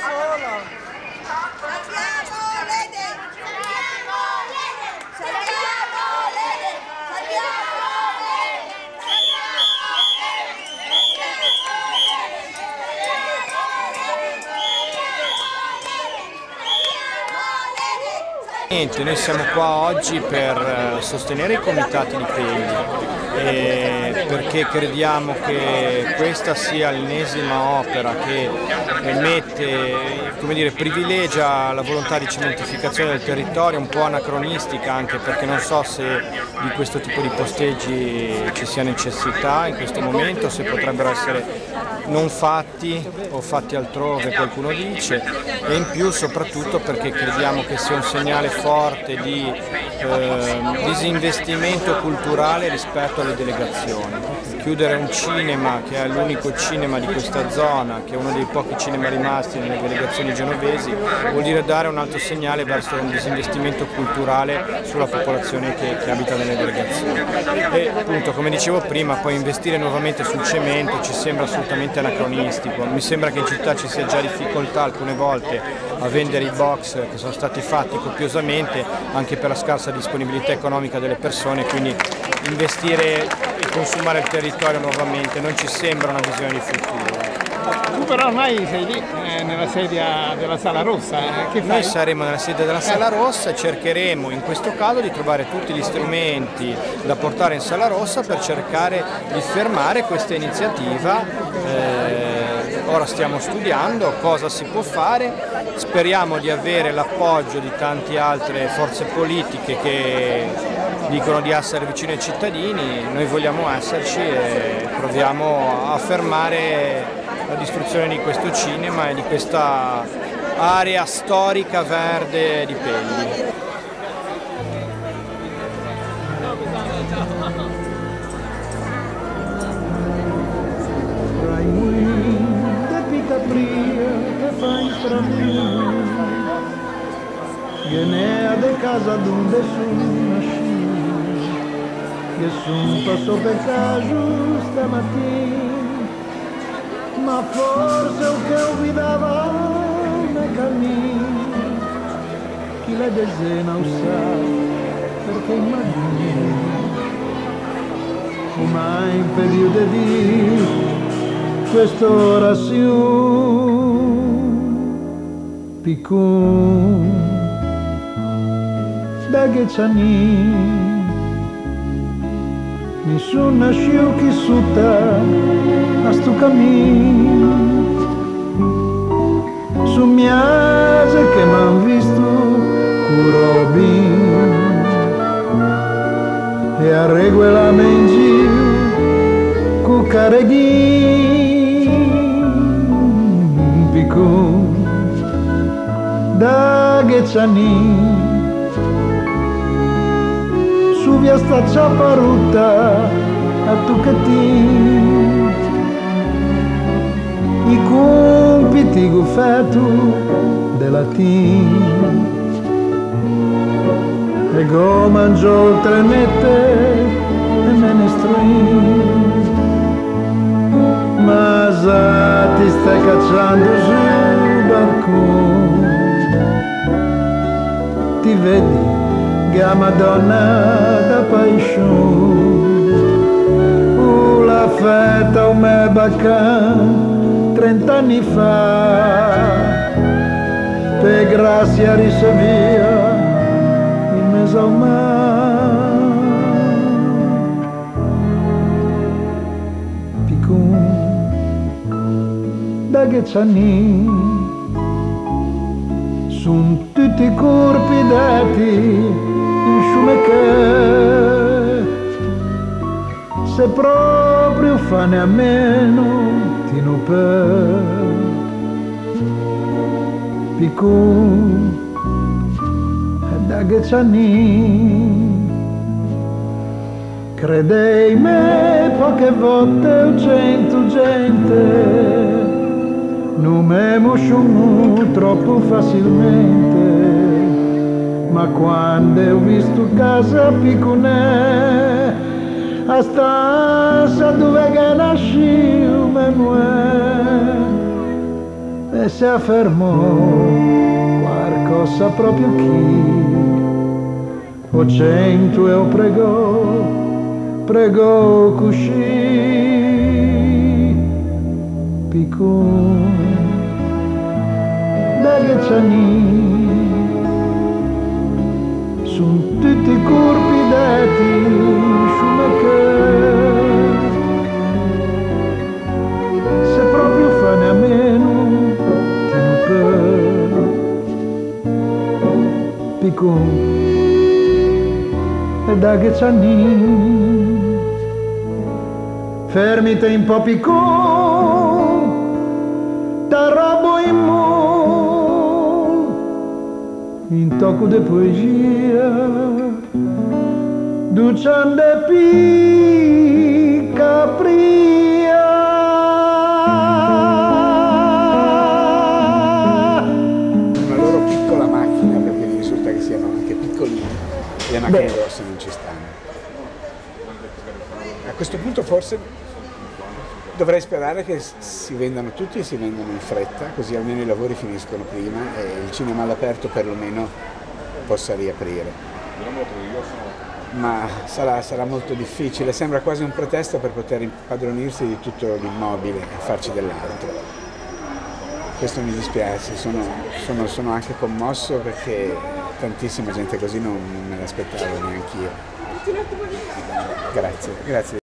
sola. Niente, noi siamo qua oggi per sostenere i comitati di Pegli, perché crediamo che questa sia l'ennesima opera che mette, come dire, privilegia la volontà di cementificazione del territorio, un po' anacronistica anche perché non so se di questo tipo di posteggi ci sia necessità in questo momento, se potrebbero essere non fatti o fatti altrove, qualcuno dice, e in più soprattutto perché crediamo che sia un segnale forte di disinvestimento culturale rispetto alle delegazioni. Chiudere un cinema che è l'unico cinema di questa zona, che è uno dei pochi cinema rimasti nelle delegazioni genovesi, vuol dire dare un altro segnale verso un disinvestimento culturale sulla popolazione che abita nelle delegazioni. E appunto, come dicevo prima, poi investire nuovamente sul cemento ci sembra assolutamente anacronistico. Mi sembra che in città ci sia già difficoltà alcune volte a vendere i box che sono stati fatti copiosamente anche per la scarsa disponibilità economica delle persone, quindi investire e consumare il territorio nuovamente non ci sembra una visione di futuro. Tu però ormai sei lì nella sedia della Sala Rossa, che fai? Noi saremo nella sedia della Sala Rossa e cercheremo in questo caso di trovare tutti gli strumenti da portare in Sala Rossa per cercare di fermare questa iniziativa. Ora stiamo studiando cosa si può fare, speriamo di avere l'appoggio di tante altre forze politiche che dicono di essere vicine ai cittadini, noi vogliamo esserci e proviamo a fermare la distruzione di questo cinema e di questa area storica verde di Pegli. Genea de casa donde sono nasciuto, che son passato per caso stamattina, ma forse o che eu guidava nel cammino, chi la desena o sa, perché immagino, come impediu di dire questa orazione piccone. Da Ghezzani mi son nasciu chi suta a sto cammino su miase che m'han visto curobin e a regola mengiu cu careghim picun da Ghezzani via sta ciaparuta a Tucatin i compiti gufetu de latin e go mangio il trenette e menestrin ma già ti stai cacciando sul balcone ti vedi che a Madonna da paixão la feta o me bacana 30 anni fa per grazia ricevia in mezzo al mar Picum da Ghezzani son tutti corpi dati me che se proprio fane a meno ti no per Picun da Ghezzani credei me poche volte o 100 gente non me mosciuno troppo facilmente ma quando ho visto casa picconè a stanza dove nasci me muè e e si affermò qualcosa proprio chi o cento e o pregò cuscì piccun da 10 anni sun tutti curpi detti che se proprio fanno a meno piccun e da 10 anni fermite un po' piccun t'arrabo in mul in tocco di poesia duccian de picca pria una loro piccola macchina perché mi risulta che siano anche piccolini e le macchine grosse non ci stanno. A questo punto forse dovrei sperare che si vendano tutti e si vendano in fretta, così almeno i lavori finiscono prima e il cinema all'aperto perlomeno possa riaprire. Ma sarà molto difficile, sembra quasi un pretesto per poter impadronirsi di tutto l'immobile e farci dell'altro. Questo mi dispiace, sono anche commosso perché tantissima gente così non me l'aspettavo neanche io. Grazie, grazie.